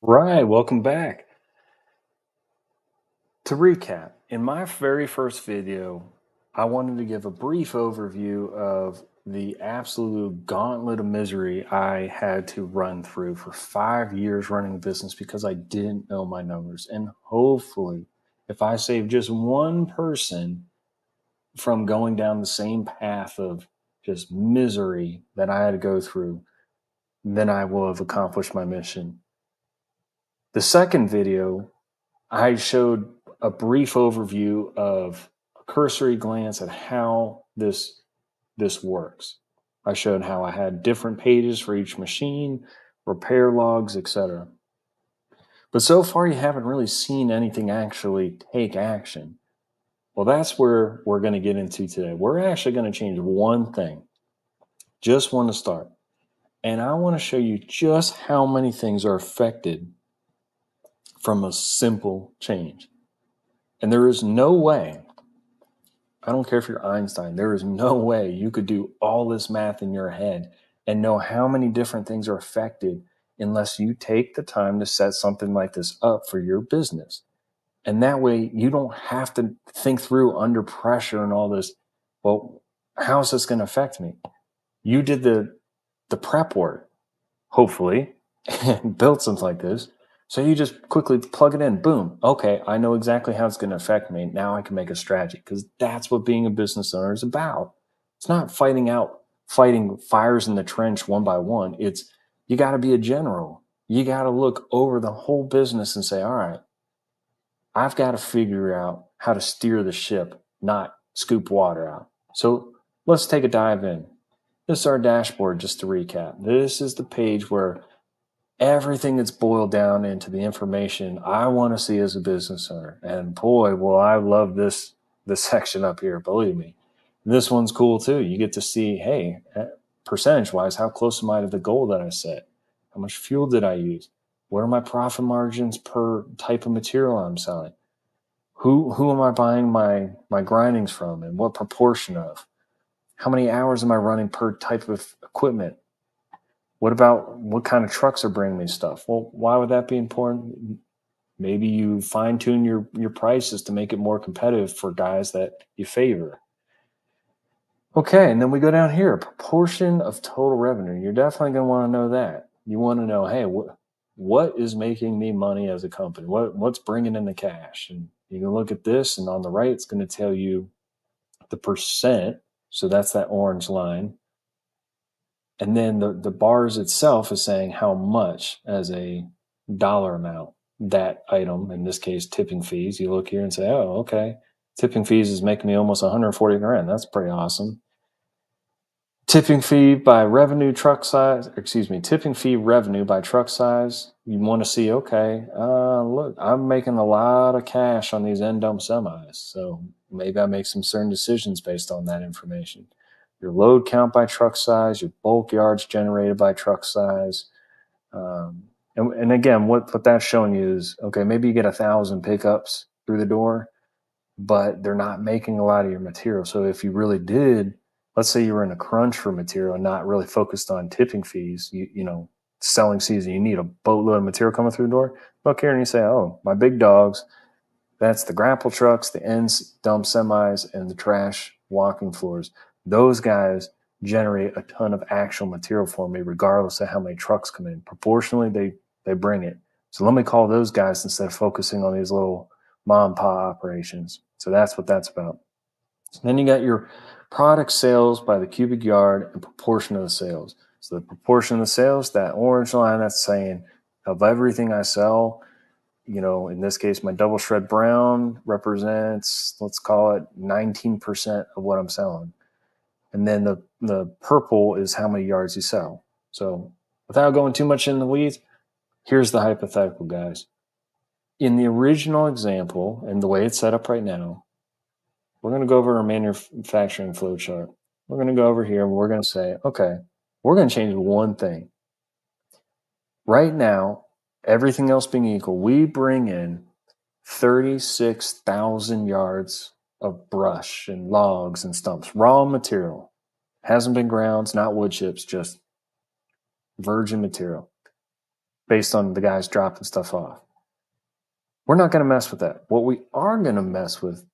Right, welcome back. To recap, in my very first video, I wanted to give a brief overview of the absolute gauntlet of misery I had to run through for 5 years running a business because I didn't know my numbers. And hopefully, if I save just one person from going down the same path of just misery that I had to go through, then I will have accomplished my mission. The second video, I showed a brief overview of a cursory glance at how this works. I showed how I had different pages for each machine, repair logs, etc. But so far, you haven't really seen anything actually take action. Well, that's where we're going to get into today. We're actually going to change one thing, just one to start. And I want to show you just how many things are affected from a simple change. And there is no way, I don't care if you're Einstein, there is no way you could do all this math in your head and know how many different things are affected unless you take the time to set something like this up for your business. And that way you don't have to think through under pressure and all this, well, how is this going to affect me? You did the prep work, hopefully, and built something like this. So you just quickly plug it in, boom. Okay, I know exactly how it's going to affect me. Now I can make a strategy, because that's what being a business owner is about. It's not fighting fires in the trench one by one. It's you got to be a general. You got to look over the whole business and say, all right, I've got to figure out how to steer the ship, not scoop water out. So let's take a dive in. This is our dashboard, just to recap. This is the page where everything is boiled down into the information I want to see as a business owner. And boy, well, I love this section up here, believe me. This one's cool too. You get to see, hey, percentage-wise, how close am I to the goal that I set? How much fuel did I use? What are my profit margins per type of material I'm selling? Who am I buying my grindings from, and what proportion of? How many hours am I running per type of equipment? What about what kind of trucks are bringing me stuff? Well, why would that be important? Maybe you fine-tune your prices to make it more competitive for guys that you favor. Okay, and then we go down here. Proportion of total revenue. You're definitely going to want to know that. You want to know, hey, what is making me money as a company? What's bringing in the cash? And you can look at this, and on the right, it's going to tell you the percent. So that's that orange line. And then the bars itself is saying how much as a dollar amount that item, in this case, tipping fees. You look here and say, oh, okay, tipping fees is making me almost 140 grand. That's pretty awesome. Tipping fee by revenue truck size, tipping fee revenue by truck size. You want to see, okay, look, I'm making a lot of cash on these end dump semis. So maybe I make some certain decisions based on that information. Your load count by truck size, your bulk yards generated by truck size. And again, what that's showing you is, okay, maybe you get 1,000 pickups through the door, but they're not making a lot of your material. So if you really did, let's say you were in a crunch for material and not really focused on tipping fees, you know, selling season, you need a boatload of material coming through the door. Look here and you say, oh, my big dogs, that's the grapple trucks, the end dump semis, and the trash walking floors. Those guys generate a ton of actual material for me, regardless of how many trucks come in. Proportionally, they bring it. So let me call those guys instead of focusing on these little mom and pop operations. So that's what that's about. Then you got your product sales by the cubic yard and proportion of the sales. So the proportion of the sales, that orange line, that's saying of everything I sell, you know, in this case, my double shred brown represents, let's call it 19% of what I'm selling. And then the purple is how many yards you sell. So without going too much in the weeds, here's the hypothetical, guys. In the original example, and the way it's set up right now, we're going to go over our manufacturing flowchart. We're going to go over here and we're going to say, okay, we're going to change one thing. Right now, everything else being equal, we bring in 36,000 yards of brush and logs and stumps, raw material. Hasn't been grounds, not wood chips, just virgin material. based on the guys dropping stuff off. We're not going to mess with that. What we are going to mess with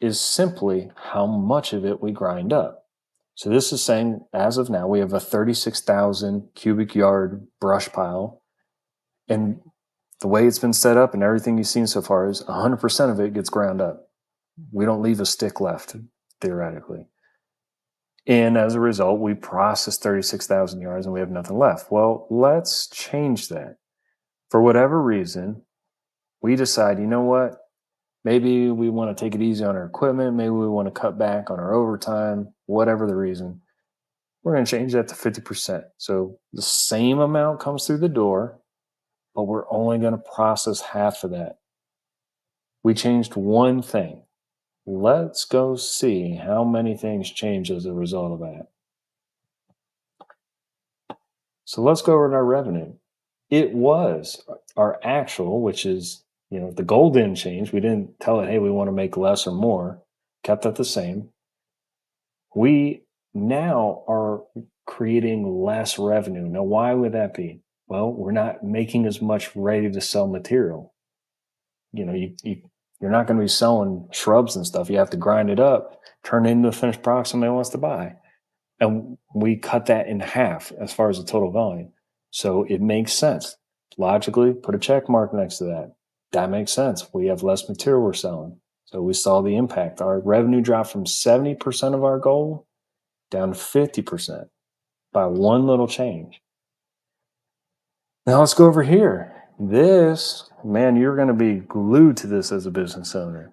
is simply how much of it we grind up. So this is saying, as of now, we have a 36,000 cubic yard brush pile. And the way it's been set up and everything you've seen so far is 100% of it gets ground up. We don't leave a stick left, theoretically. And as a result, we process 36,000 yards and we have nothing left. Well, let's change that. For whatever reason, we decide, you know what? Maybe we want to take it easy on our equipment. Maybe we want to cut back on our overtime, whatever the reason. We're going to change that to 50%. So the same amount comes through the door, but we're only going to process half of that. We changed one thing. Let's go see how many things change as a result of that. So let's go over to our revenue. It was our actual, which is, you know, the goal didn't change. We didn't tell it, hey, we want to make less or more. Kept that the same. We now are creating less revenue. Now, why would that be? Well, we're not making as much ready-to-sell material. You know, you're not going to be selling shrubs and stuff. You have to grind it up, turn it into a finished product somebody wants to buy. And we cut that in half as far as the total volume. So it makes sense. Logically, put a check mark next to that. That makes sense. We have less material we're selling. So we saw the impact. Our revenue dropped from 70% of our goal down to 50% by one little change. Now let's go over here. This, man, you're going to be glued to this as a business owner.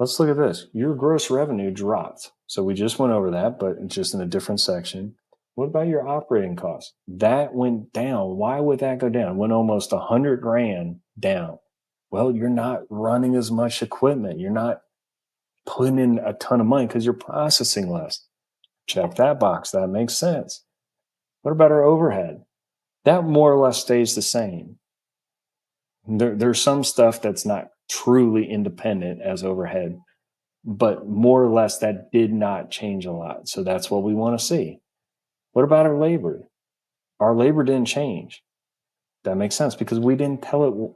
Let's look at this. Your gross revenue dropped. So we just went over that, but just in a different section. What about your operating costs? That went down. Why would that go down? It went almost 100 grand down. Well, you're not running as much equipment. You're not putting in a ton of money because you're processing less. Check that box. That makes sense. What about our overhead? That more or less stays the same. There's some stuff that's not truly independent as overhead, but more or less that did not change a lot. So that's what we want to see. What about our labor? Our labor didn't change. That makes sense because we didn't tell it.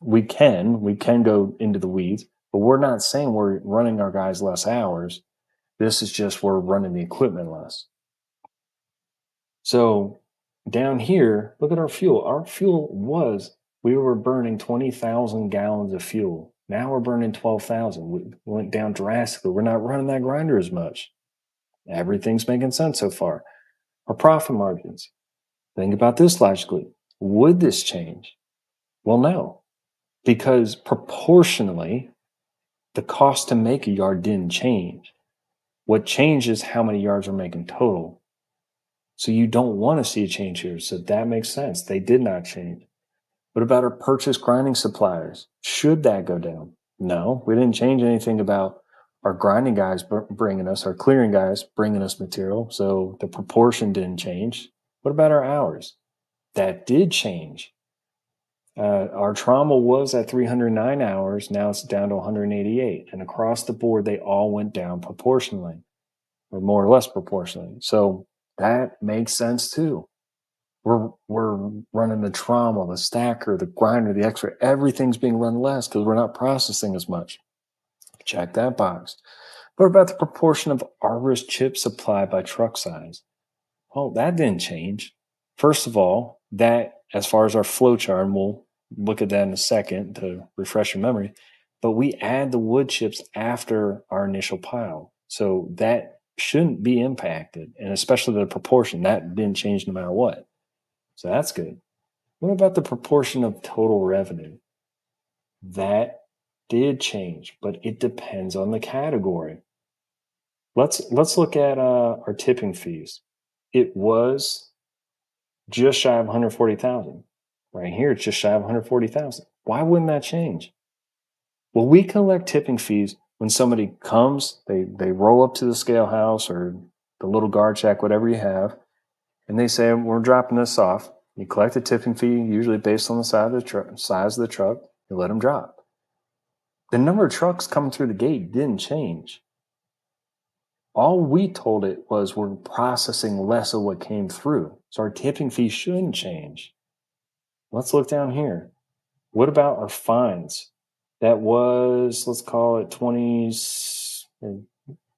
We can go into the weeds, but we're not saying we're running our guys less hours. This is just we're running the equipment less. So down here, look at our fuel. Our fuel was, we were burning 20,000 gallons of fuel. Now we're burning 12,000. We went down drastically. We're not running that grinder as much. Everything's making sense so far. Our profit margins. Think about this logically. Would this change? Well, no, because proportionally, the cost to make a yard didn't change. What changes is how many yards we're making total. So you don't want to see a change here. So that makes sense. They did not change. What about our purchase grinding suppliers? Should that go down? No, we didn't change anything about our grinding guys bringing us, our clearing guys bringing us material. So the proportion didn't change. What about our hours? That did change. Our trauma was at 309 hours. Now it's down to 188. And across the board, they all went down proportionally, or more or less proportionally. So that makes sense too. We're running the trommel, the stacker, the grinder, the X-ray. Everything's being run less because we're not processing as much. Check that box. What about the proportion of arborist chip supply by truck size? Oh, that didn't change. First of all, that as far as our flow chart, and we'll look at that in a second to refresh your memory, but we add the wood chips after our initial pile. So that shouldn't be impacted, and especially the proportion. That didn't change no matter what. So that's good. What about the proportion of total revenue? That did change, but it depends on the category. Let's look at our tipping fees. It was just shy of 140,000. Right here, it's just shy of 140,000. Why wouldn't that change? Well, we collect tipping fees when somebody comes, they roll up to the scale house or the little guard shack, whatever you have, and they say, we're dropping this off. You collect a tipping fee, usually based on the size of the truck, you let them drop. The number of trucks coming through the gate didn't change. All we told it was we're processing less of what came through. So our tipping fee shouldn't change. Let's look down here. What about our fines? That was, let's call it 20s,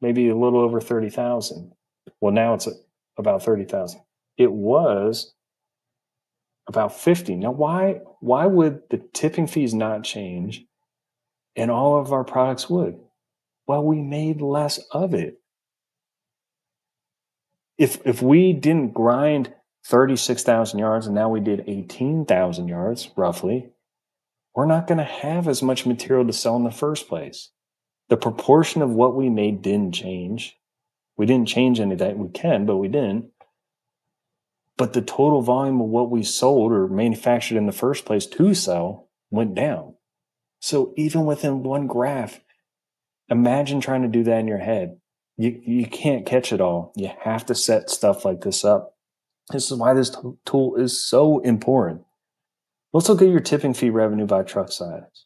maybe a little over 30,000. Well, now it's about 30,000. It was about 50. Now, why would the tipping fees not change and all of our products would? Well, we made less of it. If we didn't grind 36,000 yards and now we did 18,000 yards, roughly, we're not going to have as much material to sell in the first place. The proportion of what we made didn't change. We didn't change any of that. We can, but we didn't. But the total volume of what we sold or manufactured in the first place to sell went down. So even within one graph, imagine trying to do that in your head. You can't catch it all. You have to set stuff like this up. This is why this tool is so important. Let's look at your tipping fee revenue by truck size.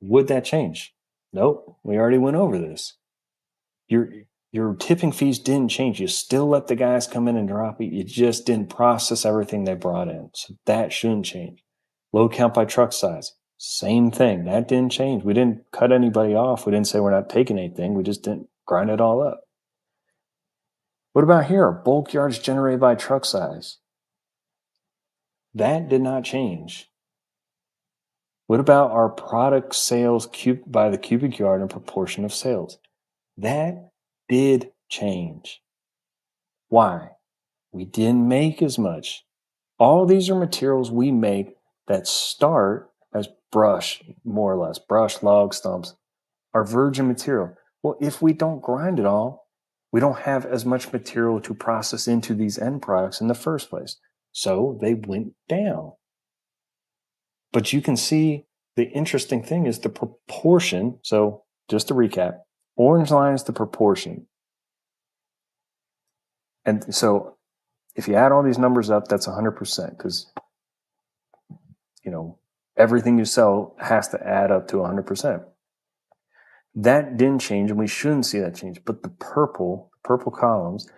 Would that change? Nope. We already went over this. Your tipping fees didn't change. You still let the guys come in and drop it. You just didn't process everything they brought in. So that shouldn't change. Load count by truck size. Same thing. That didn't change. We didn't cut anybody off. We didn't say we're not taking anything. We just didn't grind it all up. What about here? Bulk yards generated by truck size. That did not change. What about our product sales by the cubic yard and proportion of sales? That did change. Why? We didn't make as much. All these are materials we make that start as brush, more or less, brush, log, stumps, are virgin material. Well, if we don't grind it all, we don't have as much material to process into these end products in the first place. So they went down. But you can see the interesting thing is the proportion. So just to recap, orange line is the proportion. And so if you add all these numbers up, that's 100% because, you know, everything you sell has to add up to 100%. That didn't change, and we shouldn't see that change. But the purple columns,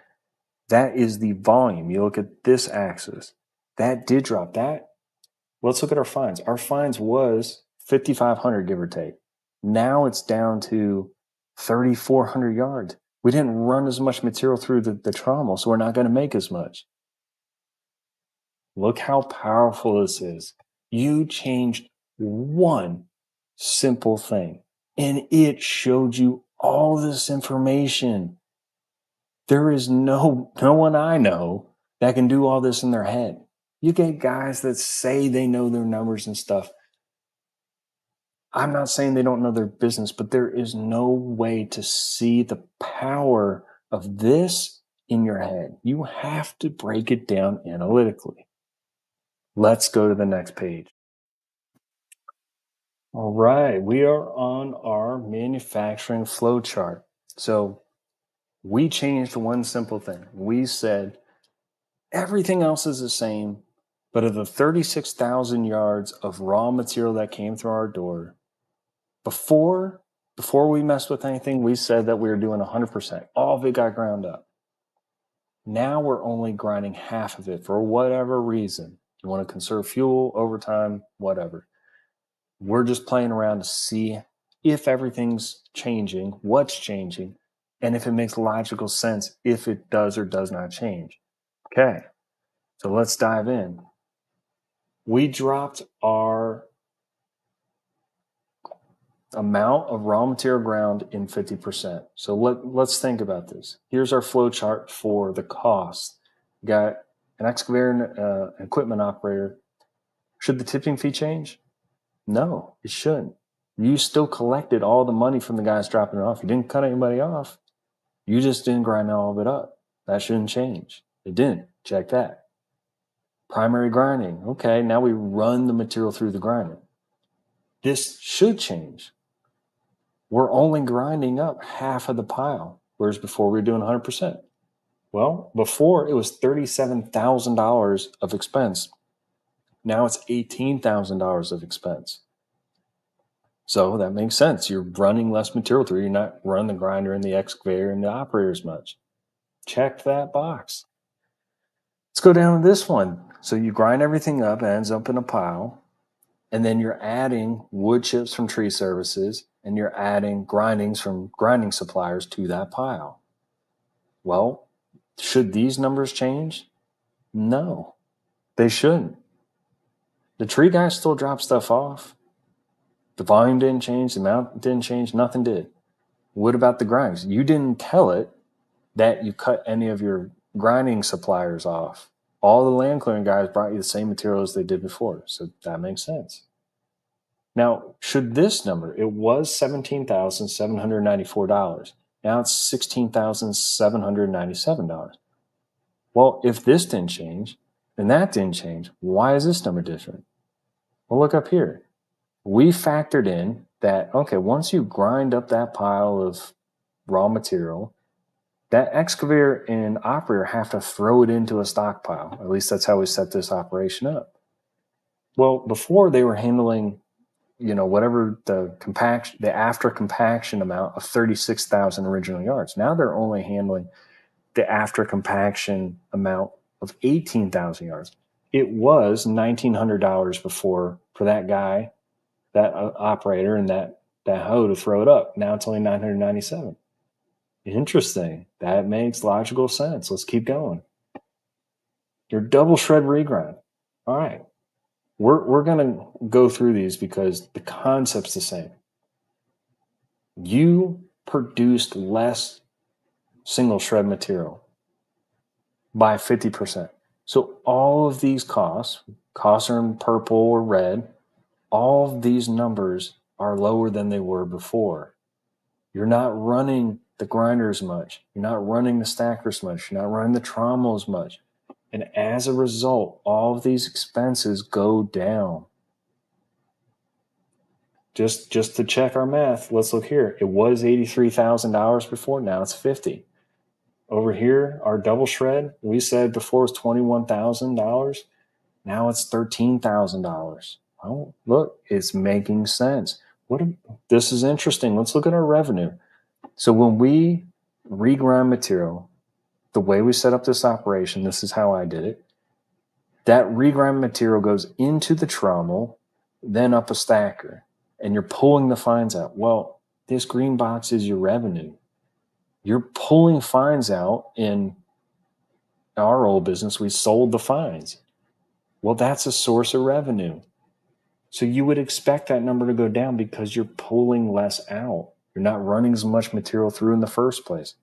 that is the volume. You look at this axis. That did drop. That, let's look at our fines. Our fines was 5,500, give or take. Now it's down to 3,400 yards. We didn't run as much material through the trommel, so we're not going to make as much. Look how powerful this is. You changed one simple thing, and it showed you all this information. There is no one I know that can do all this in their head. You get guys that say they know their numbers and stuff. I'm not saying they don't know their business, but there is no way to see the power of this in your head. You have to break it down analytically. Let's go to the next page. All right, we are on our manufacturing flow chart. So we changed one simple thing. We said everything else is the same, but of the 36,000 yards of raw material that came through our door, before we messed with anything, we said that we were doing 100%. All of it got ground up. Now we're only grinding half of it for whatever reason. You want to conserve fuel, overtime, whatever. We're just playing around to see if everything's changing, what's changing, and if it makes logical sense, if it does or does not change. Okay, so let's dive in. We dropped our amount of raw material ground in 50%. So let's think about this. Here's our flow chart for the cost. We got an excavator and an equipment operator. Should the tipping fee change? No, it shouldn't. You still collected all the money from the guys dropping it off. You didn't cut anybody off. You just didn't grind all of it up. That shouldn't change. It didn't. Check that. Primary grinding. Okay, now we run the material through the grinder. This should change. We're only grinding up half of the pile, whereas before we were doing 100%. Well, before it was $37,000 of expense. Now it's $18,000 of expense. So that makes sense. You're running less material through. You're not running the grinder and the excavator and the operator as much. Check that box. Let's go down to this one. So you grind everything up, it ends up in a pile, and then you're adding wood chips from tree services, and you're adding grindings from grinding suppliers to that pile. Well, should these numbers change? No, they shouldn't. The tree guy still drops stuff off. The volume didn't change, the amount didn't change, nothing did. What about the grindings? You didn't tell it that you cut any of your grinding suppliers off. All the land clearing guys brought you the same materials they did before, so that makes sense. Now, should this number, it was $17,794. Now it's $16,797. Well, if this didn't change, and that didn't change, why is this number different? Well, look up here. We factored in that, okay, once you grind up that pile of raw material, that excavator and operator have to throw it into a stockpile. At least that's how we set this operation up. Well, before they were handling, you know, whatever the compaction, the after compaction amount of 36,000 original yards. Now they're only handling the after compaction amount of 18,000 yards. It was $1,900 before for that guy, that operator, and that hoe to throw it up. Now it's only $997. Interesting. That makes logical sense. Let's keep going. Your double shred regrind. All right. We're going to go through these because the concept's the same. You produced less single shred material by 50%. So all of these costs are in purple or red. All of these numbers are lower than they were before. You're not running the grinders much. You're not running the stackers much. You're not running the trommels much. And as a result, all of these expenses go down. Just to check our math, let's look here. It was $83,000 before, now it's $50,000. Over here, our double shred, we said before was $21,000. Now it's $13,000. Oh, look, it's making sense. This is interesting. Let's look at our revenue. So when we regrind material, the way we set up this operation, this is how I did it. That regrind material goes into the trommel, then up a stacker, and you're pulling the fines out. Well, this green box is your revenue. You're pulling fines out. In our old business, we sold the fines. Well, that's a source of revenue. So you would expect that number to go down because you're pulling less out. You're not running as much material through in the first place.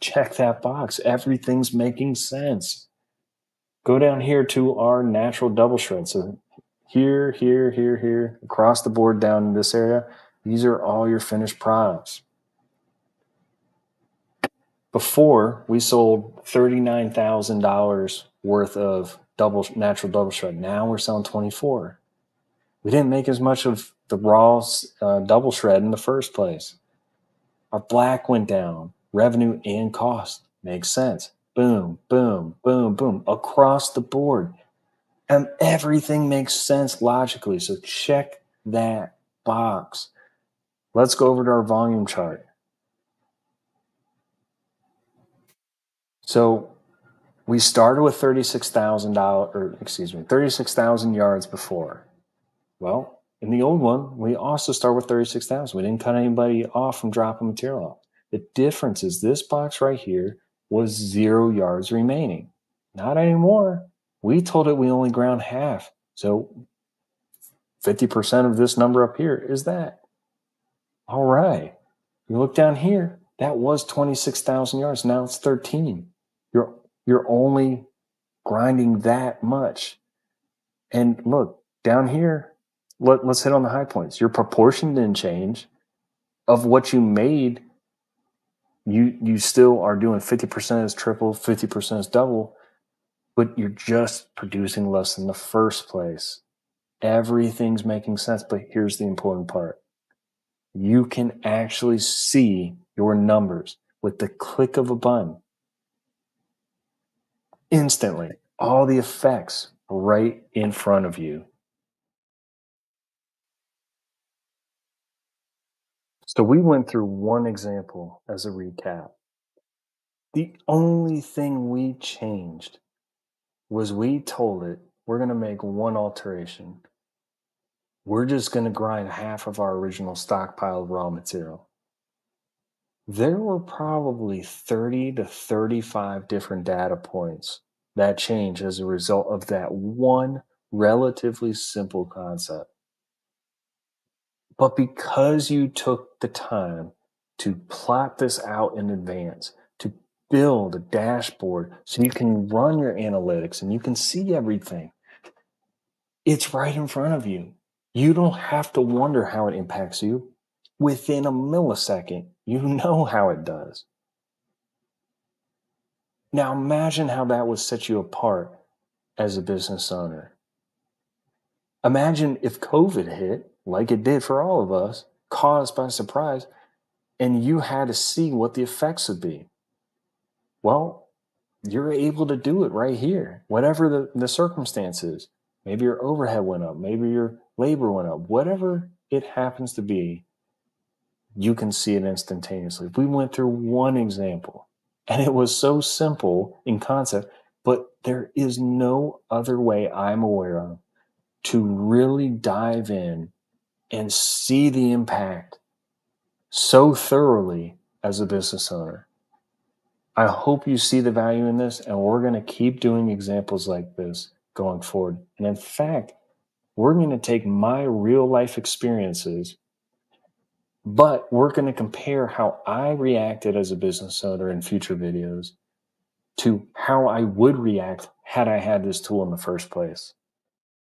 Check that box. Everything's making sense. Go down here to our natural double shred. So here, across the board down in this area, these are all your finished products. Before, we sold $39,000 worth of natural double shred. Now we're selling $24,000. We didn't make as much of the raw double shred in the first place. Our black went down. Revenue and cost. Makes sense. Boom, boom, boom, boom. Across the board. And everything makes sense logically. So check that box. Let's go over to our volume chart. So we started with 36,000 yards before. Well, in the old one, we also started with 36,000. We didn't cut anybody off from dropping material off. The difference is this box right here was 0 yards remaining. Not anymore. We told it we only ground half. So 50% of this number up here is that. All right. You look down here. That was 26,000 yards. Now it's 13. You're only grinding that much. And look, down here, let's hit on the high points. Your proportion didn't change of what you made. You still are doing 50% as triple, 50% as double, but you're just producing less in the first place. Everything's making sense, but here's the important part. You can actually see your numbers with the click of a button. Instantly, all the effects right in front of you. So we went through one example as a recap. The only thing we changed was we told it we're going to make one alteration. We're just going to grind half of our original stockpile of raw material. There were probably 30 to 35 different data points that change as a result of that one relatively simple concept. But because you took the time to plot this out in advance, to build a dashboard so you can run your analytics and you can see everything, it's right in front of you. You don't have to wonder how it impacts you. Within a millisecond, you know how it does. Now imagine how that would set you apart as a business owner. Imagine if COVID hit, like it did for all of us, caused by surprise, and you had to see what the effects would be. Well, you're able to do it right here, whatever the circumstance is. Maybe your overhead went up, maybe your labor went up, whatever it happens to be, you can see it instantaneously. We went through one example, and it was so simple in concept, but there is no other way I'm aware of to really dive in and see the impact so thoroughly as a business owner. I hope you see the value in this, and we're going to keep doing examples like this going forward. And in fact, we're going to take my real life experiences, but we're going to compare how I reacted as a business owner in future videos to how I would react had I had this tool in the first place.